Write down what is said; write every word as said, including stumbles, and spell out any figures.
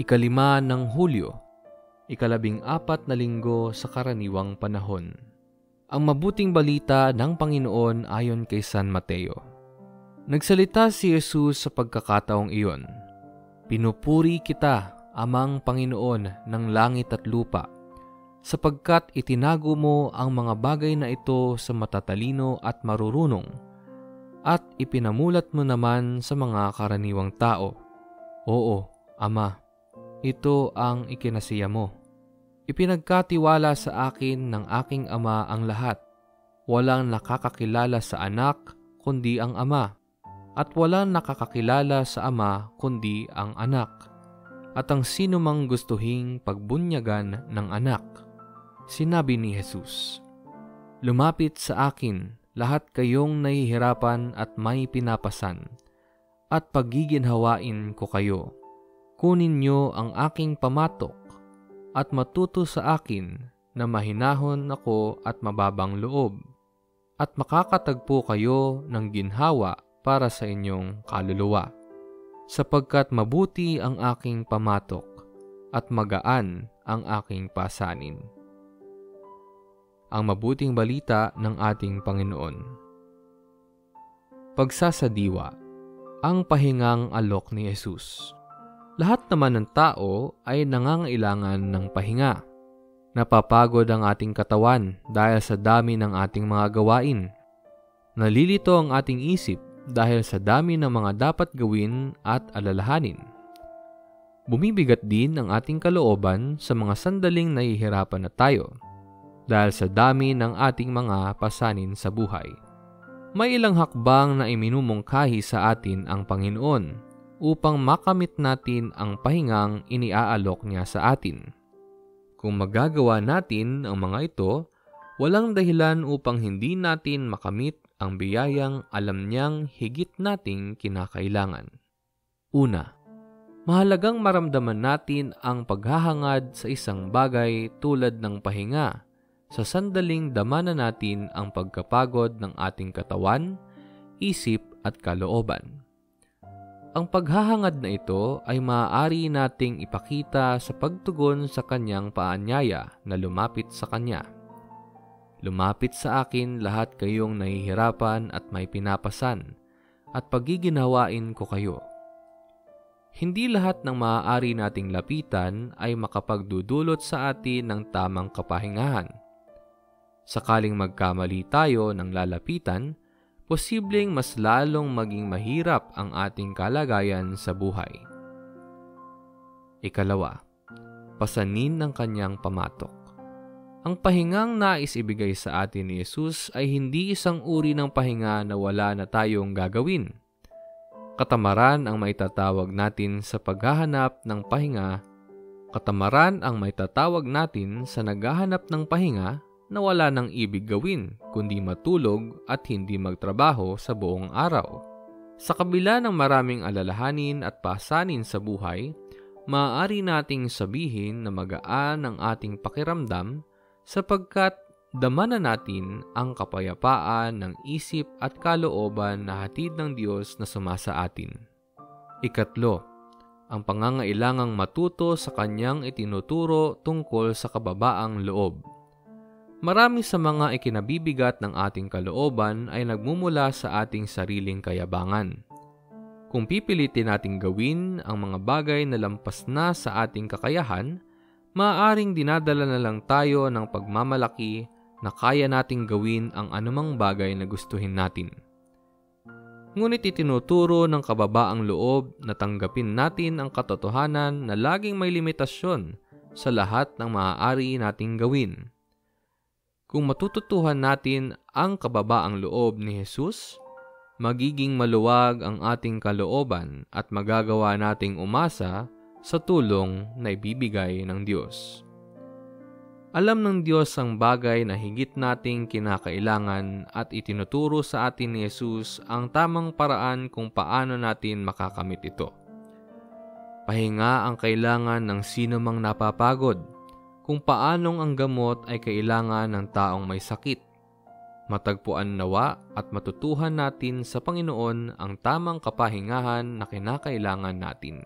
Ikalima ng Hulyo, ikalabing apat na linggo sa karaniwang panahon. Ang mabuting balita ng Panginoon ayon kay San Mateo. Nagsalita si Jesus sa pagkakataong iyon, "Pinupuri kita, Amang Panginoon ng langit at lupa, sapagkat itinago mo ang mga bagay na ito sa matatalino at marurunong, at ipinamulat mo naman sa mga karaniwang tao. Oo, Ama, ito ang ikinasiya mo. Ipinagkatiwala sa akin ng aking Ama ang lahat. Walang nakakakilala sa anak kundi ang Ama, at walang nakakakilala sa Ama kundi ang anak, at ang sinumang gustuhing pagbunyagan ng anak." Sinabi ni Jesus, "Lumapit sa akin lahat kayong nahihirapan at may pinapasan, at pagiginhawain ko kayo. Kunin niyo ang aking pamatok at matuto sa akin na mahinahon ako at mababang loob, at makakatagpo kayo ng ginhawa para sa inyong kaluluwa. Sapagkat mabuti ang aking pamatok at magaan ang aking pasanin." Ang mabuting balita ng ating Panginoon. Pagsasadiwa, ang pahingang alok ni Jesus. Lahat naman ng tao ay nangangailangan ng pahinga. Napapagod ang ating katawan dahil sa dami ng ating mga gawain. Nalilito ang ating isip dahil sa dami ng mga dapat gawin at alalahanin. Bumibigat din ang ating kalooban sa mga sandaling nahihirapan na tayo dahil sa dami ng ating mga pasanin sa buhay. May ilang hakbang na iminumungkahi sa atin ang Panginoon upang makamit natin ang pahingang iniaalok niya sa atin. Kung magagawa natin ang mga ito, walang dahilan upang hindi natin makamit ang biyayang alam niyang higit nating kinakailangan. Una, mahalagang maramdaman natin ang paghahangad sa isang bagay tulad ng pahinga sa sandaling dama na natin ang pagkapagod ng ating katawan, isip at kalooban. Ang paghahangad na ito ay maaari nating ipakita sa pagtugon sa kanyang paanyaya na lumapit sa kanya. "Lumapit sa akin lahat kayong nahihirapan at may pinapasan, at pagiginhawain ko kayo." Hindi lahat ng maaari nating lapitan ay makapagdudulot sa atin ng tamang kapahingahan. Sakaling magkamali tayo ng lalapitan, posibleng mas lalong maging mahirap ang ating kalagayan sa buhay. Ikalawa, pasanin ng kanyang pamatok. Ang pahingang nais ibigay sa atin ni Jesus ay hindi isang uri ng pahinga na wala na tayong gagawin. Katamaran ang maitatawag natin sa paghahanap ng pahinga. Katamaran ang maitatawag natin sa naghahanap ng pahinga na wala nang ibig gawin kundi matulog at hindi magtrabaho sa buong araw. Sa kabila ng maraming alalahanin at pasanin sa buhay, maaari nating sabihin na magaan ang ating pakiramdam sapagkat dama na natin ang kapayapaan ng isip at kalooban na hatid ng Diyos na sumasa atin. Ikatlo, ang pangangailangang matuto sa kanyang itinuturo tungkol sa kababaang loob. Marami sa mga ikinabibigat ng ating kalooban ay nagmumula sa ating sariling kayabangan. Kung pipilitin nating gawin ang mga bagay na lampas na sa ating kakayahan, maaaring dinadala na lang tayo ng pagmamalaki na kaya nating gawin ang anumang bagay na gustuhin natin. Ngunit itinuturo ng kababaang loob na tanggapin natin ang katotohanan na laging may limitasyon sa lahat ng maaari nating gawin. Kung matututuhan natin ang kababaang loob ni Jesus, magiging maluwag ang ating kalooban at magagawa nating umasa sa tulong na ibibigay ng Diyos. Alam ng Diyos ang bagay na higit nating kinakailangan at itinuturo sa atin ni Jesus ang tamang paraan kung paano natin makakamit ito. Pahinga ang kailangan ng sinumang napapagod, kung paanong ang gamot ay kailangan ng taong may sakit. Matagpuan nawa at matutuhan natin sa Panginoon ang tamang kapahingahan na kinakailangan natin.